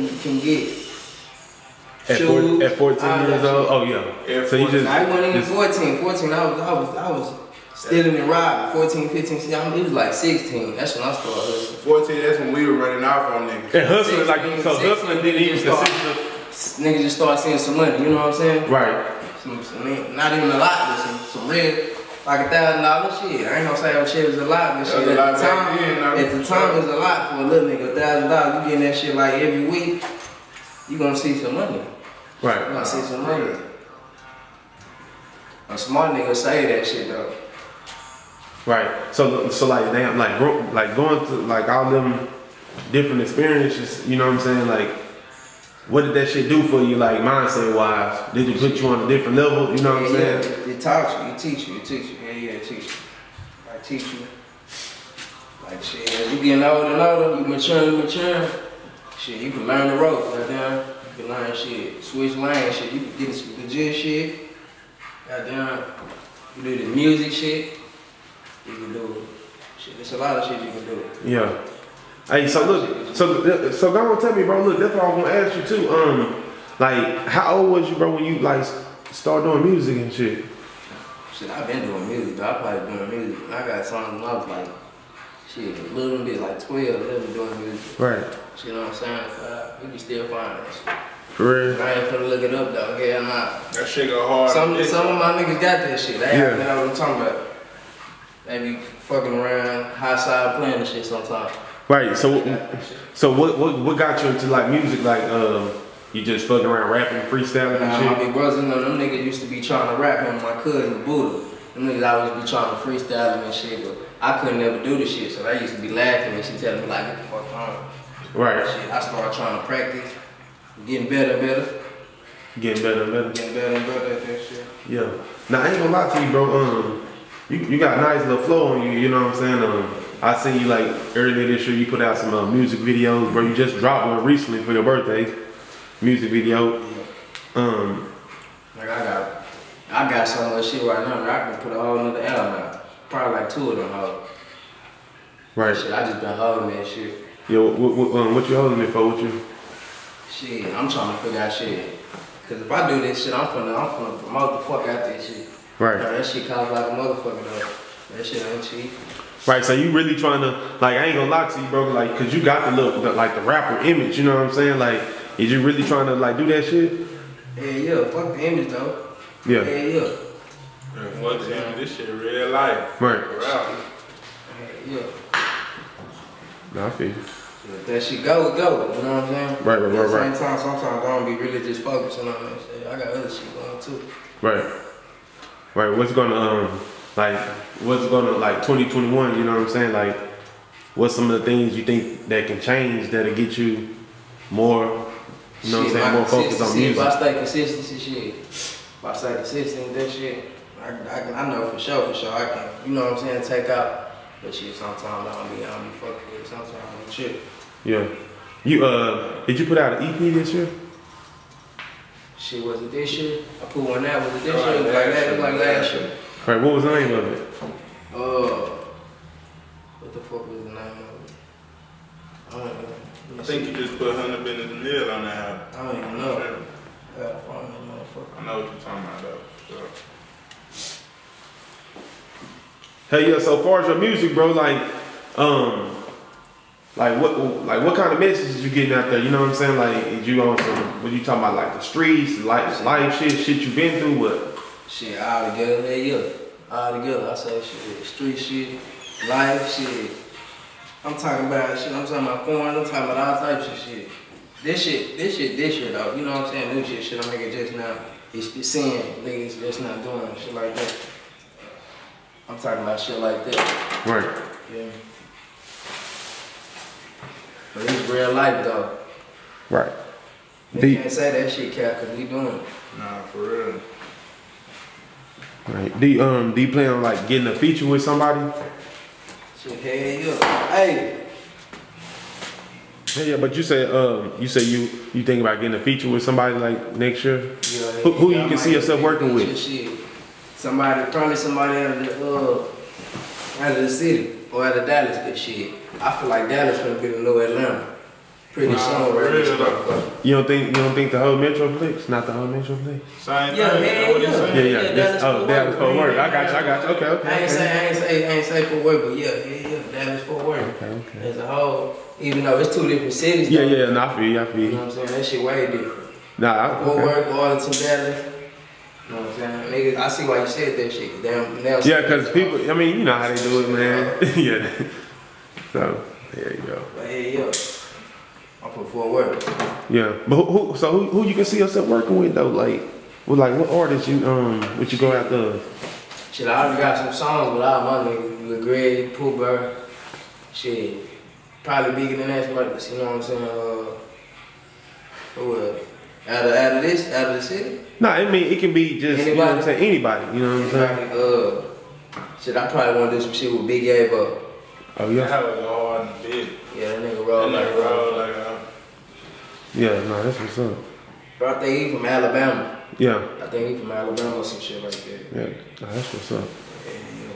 can get. At 14 years old? Oh yeah. At so 14, just, I wasn't even 14, I was stealing and robbing. 14, 15, see, it was like 16. That's when I started hustling. 14, that's when we were running off on niggas. And hustling, like, so hustling didn't even start. Niggas just start seeing some money, you know what I'm saying? Right. Some, not even a lot, but some real, like $1,000 shit. I ain't gonna say that shit was a lot, but shit at the time, it was a lot for a little nigga. $1,000, you getting that shit like every week, you gonna see some money. Right. You gonna see some money. A smart nigga say that shit though. Right. So like damn, like going through like all them different experiences, you know what I'm saying? Like, what did that shit do for you, like mindset wise? Did it put you on a different level? You know what I'm saying? Yeah, it taught you, it teach you. Yeah, it teach you. I teach you. Like shit, as you getting older and older, you maturing, Shit, you can learn the rope right there. You can learn shit. Switch lane shit. You can get some legit shit. Goddamn. You do the music shit. You can do shit. There's a lot of shit you can do. Yeah. Hey, so look, so go on, tell me, bro. Look, that's what I was gonna ask you too. Like, how old was you, bro, when you like started doing music and shit? Shit, I've been doing music, though. I probably been doing music. I got songs when I was like, shit, a little bit, like 12, 11, doing music. Right. You know what I'm saying? We can still find that shit. For real. I ain't finna look it up though. Hell nah. That shit go hard. Some of my niggas got that shit. They don't know what I'm talking about. They be fucking around, high side playing and shit sometimes. Right, so what got you into like music? Like you just fucking around rapping, freestyling and shit? My big brothers, you know, them niggas used to be trying to rap on my cousin Buddha. Them niggas always be trying to freestyle and shit, but I couldn't ever do this shit, so they used to be laughing and she telling me like, get the fuck on. Right. Shit, I started trying to practice, getting better and better. Getting better and better at that shit. Yeah. Now I ain't gonna lie to you, bro, you got a nice little flow on you, you know what I'm saying? I seen you like earlier this year. You put out some music videos, bro. You just dropped one recently for your birthday, music video. Yeah. Like I got some of that shit right now. I can put a whole nother album out. Probably like 2 of them hoes. Right. Shit, I just been holding that shit. Yeah. What you holding it for? What you? Shit, I'm trying to figure out shit. Cause if I do this shit, I'm finna promote the fuck out this shit. Right. Now, that shit costs like a motherfucker though. That shit ain't cheap. Right, so you really trying to, like, I ain't gonna lie to you, bro, like, cause you got the look, like the rapper image, you know what I'm saying? Like, is you really trying to, like, do that shit? Yeah, yeah, fuck the image, though. Yeah. Yeah, yeah. Fuck the image, this shit real life. Right. Yeah, yeah. Nah, I feel you. If that shit go, go, you know what I'm saying? Right, right, right, right. At the same time, sometimes I don't be really just focused on that shit. I got other shit going, too. Right. Right, what's gonna, like, what's gonna, like, 2021, you know what I'm saying? Like, what's some of the things you think that can change that'll get you more, you know what I'm saying, more focused on music? If I stay consistent, shit, if I stay consistent, that shit, I know for sure, I can, you know what I'm saying, take out, but shit, sometimes I don't be fucking with it, sometimes I don't chill. Yeah. You, did you put out an EP this year? Shit, was it this year? I put one out, was it this year? Like last year. Alright, what was the name of it? What the fuck was the name of it? I don't even know. I think you just put $100 million on that album. I don't even know. I know what you're talking about though. So. Hey, yeah, so far as your music, bro, like what kind of messages you getting out there? You know what I'm saying? Like, you on some, what you talking about, like the streets, life shit you been through, what? Shit, all together, hey, yeah. All together, I say shit, street shit, life shit. I'm talking about shit, I'm talking about porn, I'm talking about all types of shit. This shit though, you know what I'm saying? New shit I'm making just now. It's seeing niggas just not doing shit like that. I'm talking about shit like that. Right. Yeah. But it's real life though. Right. You can't say that shit, Cap, cause we doing it. Nah, for real. Right. Do you plan on like getting a feature with somebody? Shit, hell yeah. Hey. Hey, yeah, but you said you think about getting a feature with somebody like next year? Yeah. Who you can see yourself working with? Shit. Somebody, probably somebody out of the city or out of Dallas. But shit, I feel like Dallas gonna be the new Atlanta. Pretty sure. You don't think the whole Metroplex? Not the whole Metroplex? Same thing. Yeah. Oh, Dallas Fort Worth. I got you. Okay. I ain't say Fort Worth, but yeah. Dallas Fort Worth. Okay. As a whole, even though it's two different cities. Yeah. No, I feel you. You know what I'm saying? That shit way different. Nah. Fort Worth, Arlington, Dallas. You know what I'm saying? Niggas, I see why you said that shit. Damn. Yeah, because people. I mean, you know how they do it, man. Yeah. So there you go. But yeah. I put Fort Worth. Yeah, but who you can see yourself working with though? Like what artists you you go out there? Shit, I already got some songs with all my niggas, with Greg, Pooh Bear, shit, probably bigger than that, but you know what I'm saying? Who else? Out of the city? Nah, I mean it can be just anybody. You know what I'm saying? Anybody, you know what I'm saying? Shit, I probably want to do some shit with Big YAVO. Oh yeah. Have a yard and big. Yeah, that nigga roll like. Yeah, no, that's what's up. Bro, I think he from Alabama. Yeah. I think he from Alabama or some shit like that. Yeah, no, that's what's up. Yeah.